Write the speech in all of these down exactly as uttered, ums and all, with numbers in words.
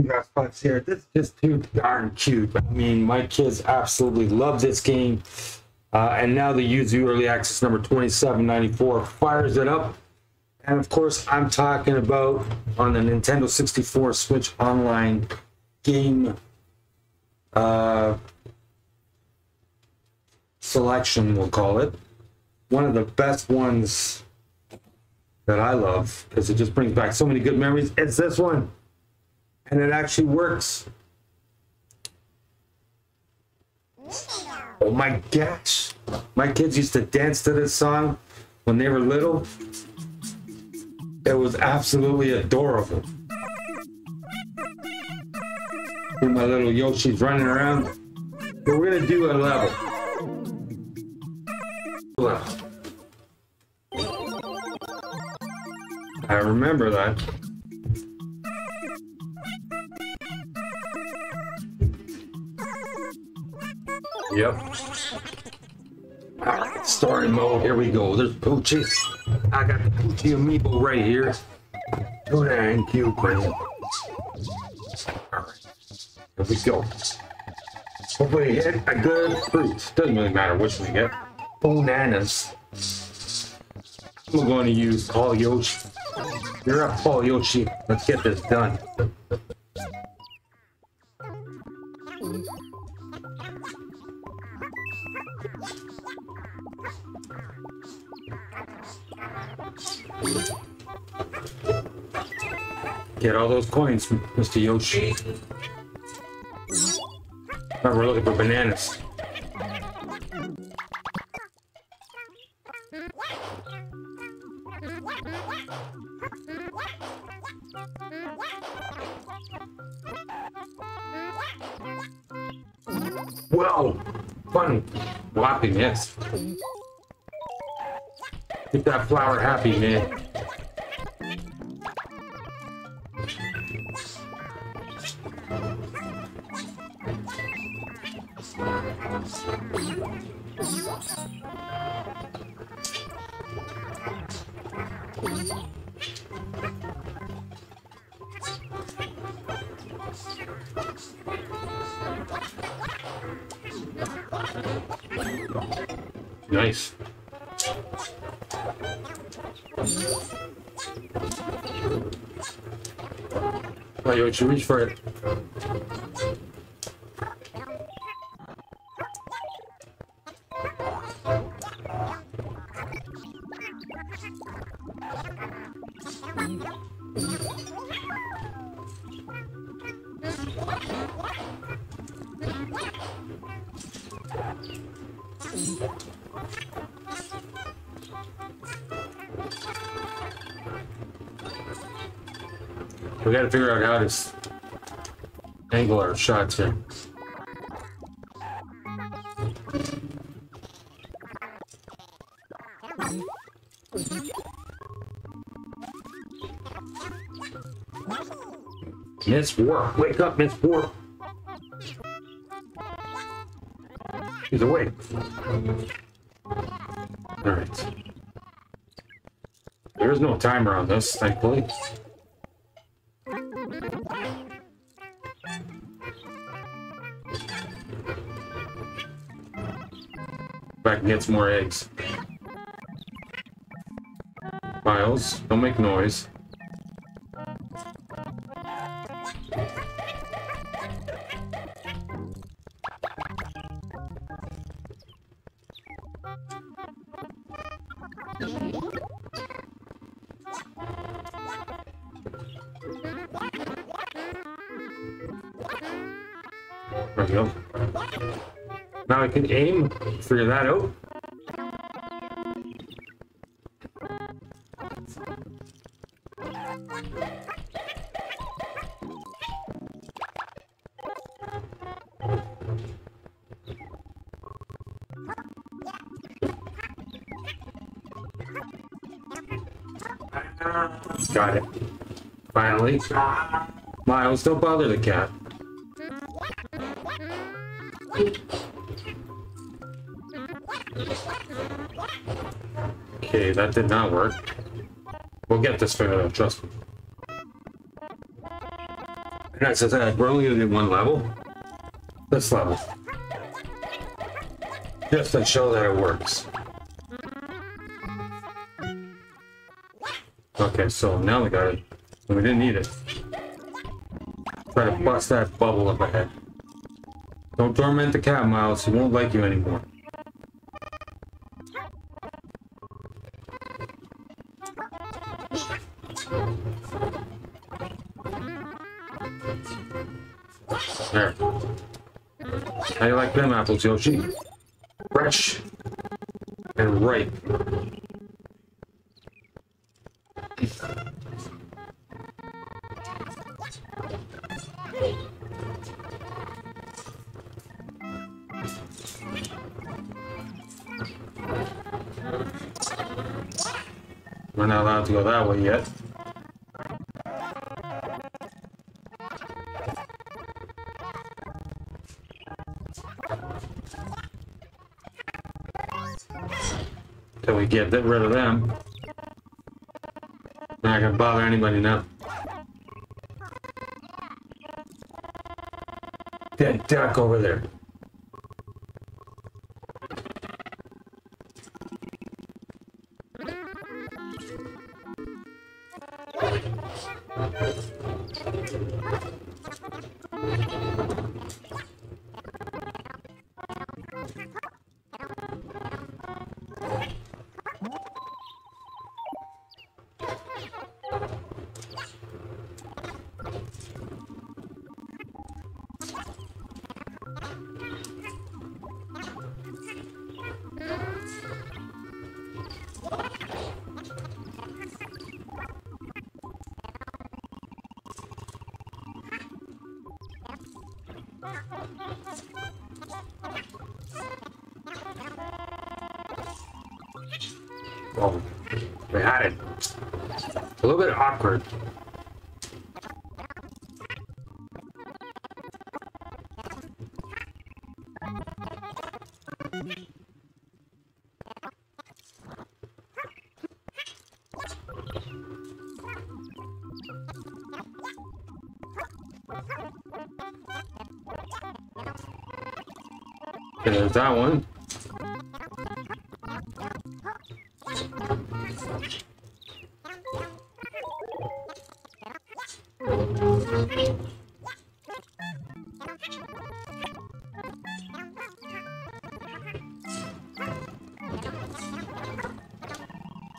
GameDropsPops here. This is just too darn cute. I mean, my kids absolutely love this game. Uh, and now the Yuzu Early Access number twenty-seven ninety-four fires it up. And of course, I'm talking about on the Nintendo sixty-four Switch Online game uh, selection, we'll call it. One of the best ones that I love, because it just brings back so many good memories. It's this one, and it actually works. Oh my gosh, my kids used to dance to this song when they were little. It was absolutely adorable. And my little Yoshi's running around. But we're gonna do a level. I remember that. Yep. All right, story mode. Here we go. There's Poochie. I got the Poochie Amiibo right here. Too dang cute, man. Here we go. Hopefully hit a good fruit. Doesn't really matter which we get. Bananas. I'm going to use Paul Yoshi. You're up, Paul Yoshi. Let's get this done. Get all those coins, Mister Yoshi. Now we're looking for bananas. Whoa! Fun whopping, yes. Get that flower happy, man. Nice. Oh, you should reach for it. We gotta figure out how to angle our shots here. Miss Warp, wake up, Miss Warp. She's awake. All right. There is no timer on this, thankfully. Back and get some more eggs. Miles, don't make noise. There we go. Now I can aim, figure that out. Got it. Finally. Miles, don't bother the cat. Okay, that did not work. We'll get this figured out, trust me. Yeah, so that we're only gonna do one level. This level. Just to show that it works. Okay, so now we got it. We didn't need it. Try to bust that bubble up ahead. Don't torment the cat, Miles. He won't like you anymore. There. How you like them apples, Yoshi? Fresh and ripe. We're not allowed to go that way yet. Till we get rid of them. Not gonna bother anybody now. Dead duck over there. Oh, we had it. A little bit awkward. There's that one.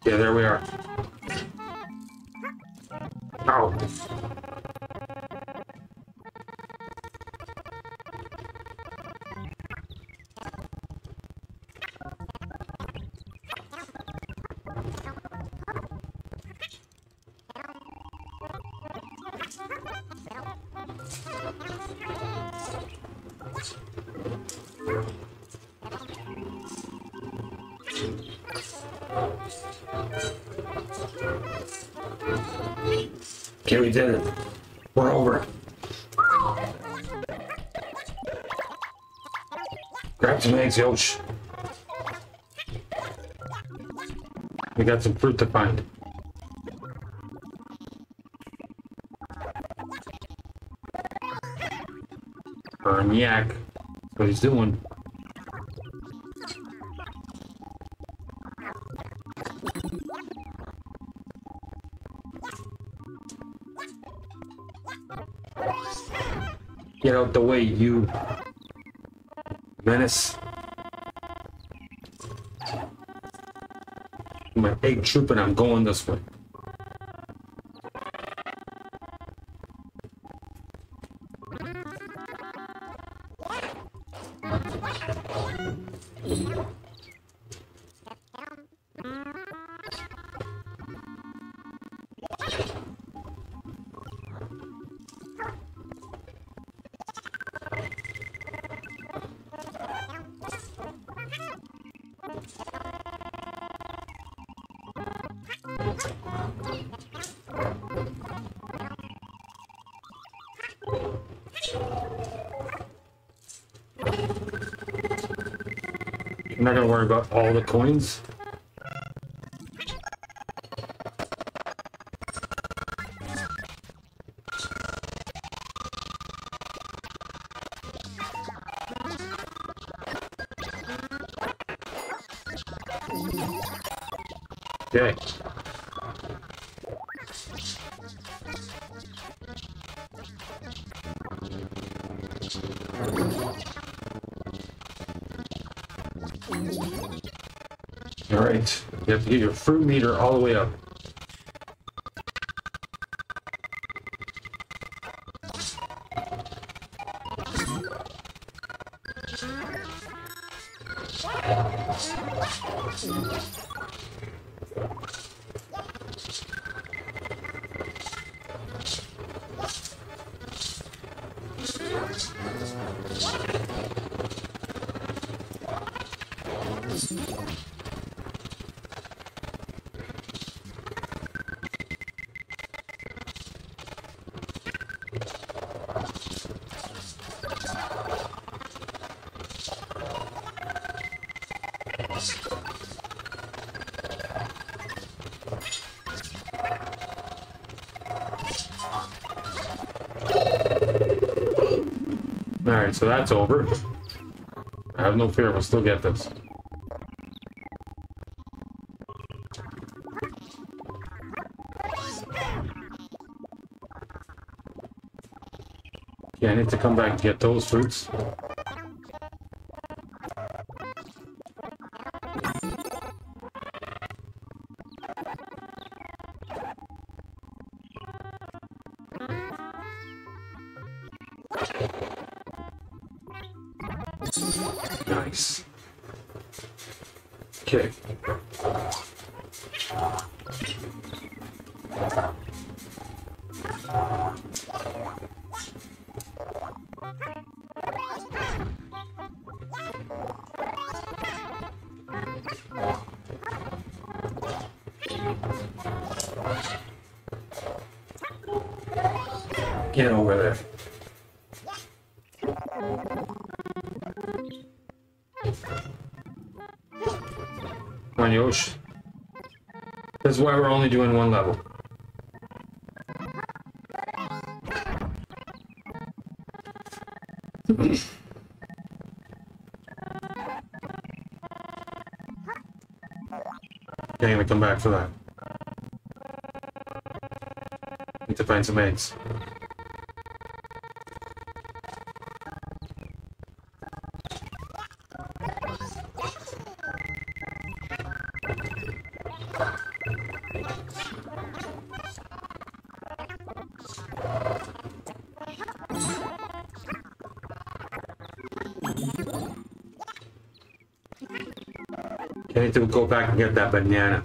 Yeah, there we are. Ow. Okay, we did it. We're over. Grab some eggs, Yosh. We got some fruit to find. Burn yak. That's what he's doing. Get out the way, you menace. I'm an egg troop and I'm going this way. I'm not gonna worry about all the coins. Okay. All right, you have to get your fruit meter all the way up. Alright, so that's over. I have no fear, we'll still get this. Yeah, I need to come back and get those fruits. Nice. Okay. Get over there. Come on, Yosh. That's why we're only doing one level. Okay, I'm gonna come back for that. Need to find some eggs. I need to go back and get that banana.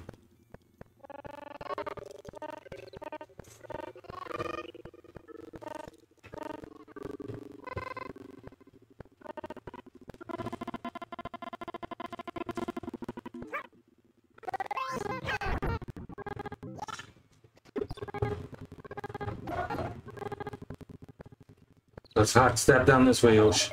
Let's hot step down this way, Yosh.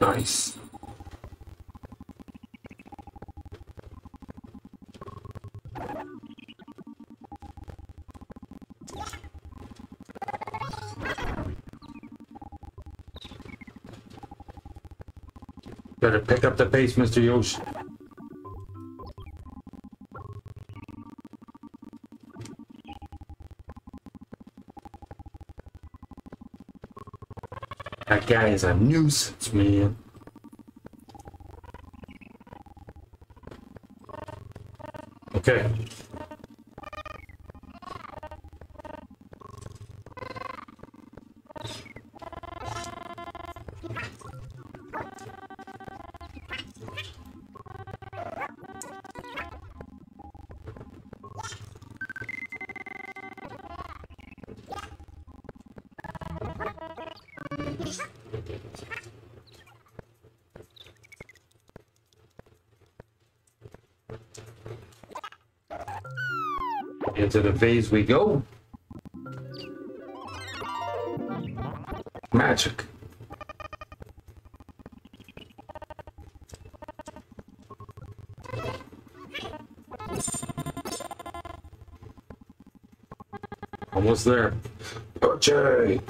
Nice. Better pick up the pace, Mister Yosh. That guy is a nuisance, man. Okay. Into the vase we go. Magic. Oh almost there. Poochie!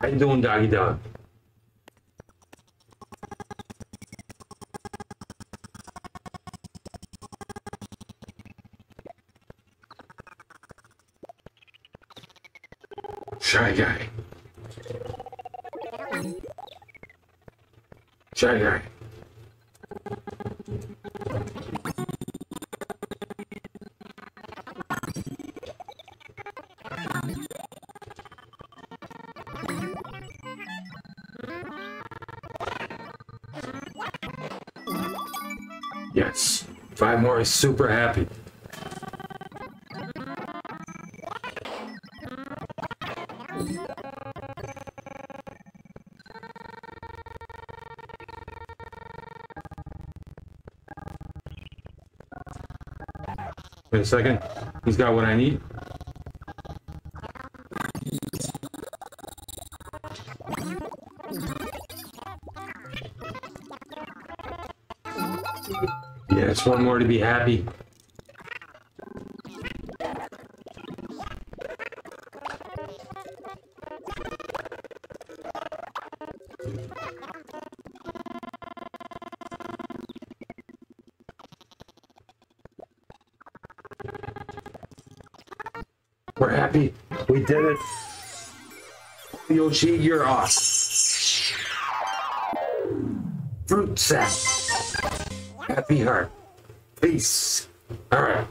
How you doing, doggy dog? Shy guy. Shy guy. Yes, five more is super happy. Wait a second, he's got what I need. Yes, one more to be happy. We're happy. We did it. Yoshi, you're off. Fruit sack. Happy heart. Peace. All right.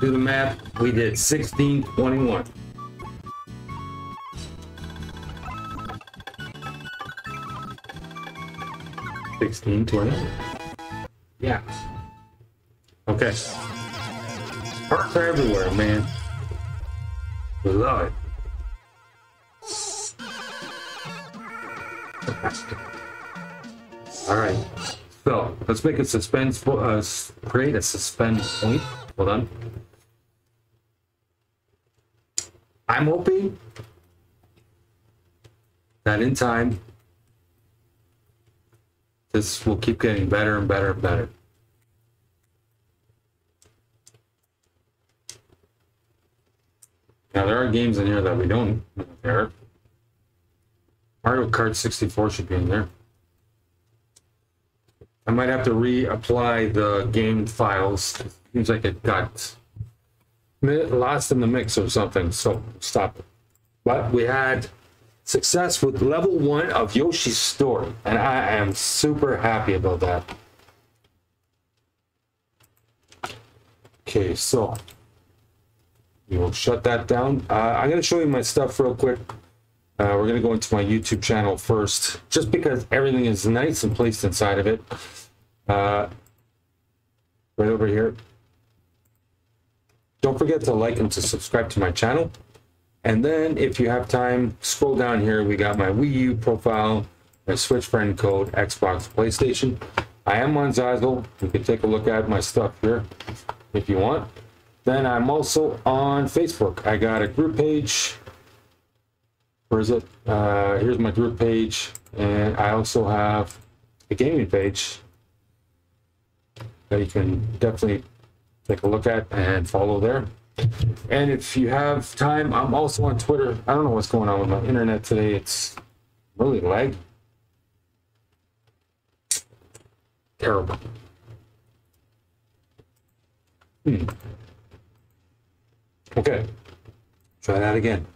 Do the math. We did sixteen twenty-one. sixteen twenty-one. Yeah. Okay. Hearts are everywhere, man. We love it. All right, so let's make a suspense, uh, create a suspense point. Hold on. I'm hoping that in time, this will keep getting better and better and better. Now there are games in here that we don't care. Mario Kart sixty-four should be in there. I might have to reapply the game files. It seems like it got lost in the mix or something, so stop it. But we had success with level one of Yoshi's Story, and I am super happy about that. Okay, so we will shut that down. Uh, I'm gonna show you my stuff real quick. Uh, we're going to go into my YouTube channel first, just because everything is nice and placed inside of it. Uh, right over here. Don't forget to like and to subscribe to my channel. And then if you have time, scroll down here. We got my Wii U profile, my Switch friend code, Xbox, PlayStation. I am on Zazzle. You can take a look at my stuff here if you want. Then I'm also on Facebook. I got a group page. Where is it? Uh, here's my group page, and I also have a gaming page that you can definitely take a look at and follow there. And if you have time, I'm also on Twitter. I don't know what's going on with my internet today. It's really laggy. Terrible. Hmm. Okay. Try that again.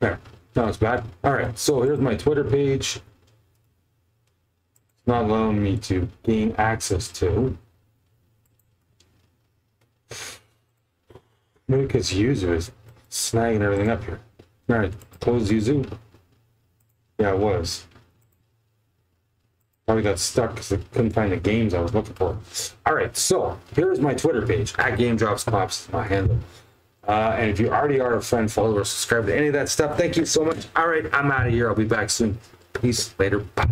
There, no, it's bad. All right, so here's my Twitter page. It's not allowing me to gain access to. Maybe because Yuzu is snagging everything up here. All right, close Yuzu. Yeah, it was. Probably got stuck because I couldn't find the games I was looking for. All right, so here's my Twitter page, at GameDropsPops, my handle. Uh, and if you already are a friend, follower, subscribe to any of that stuff, thank you so much. All right, I'm out of here. I'll be back soon. Peace. Later. Bye.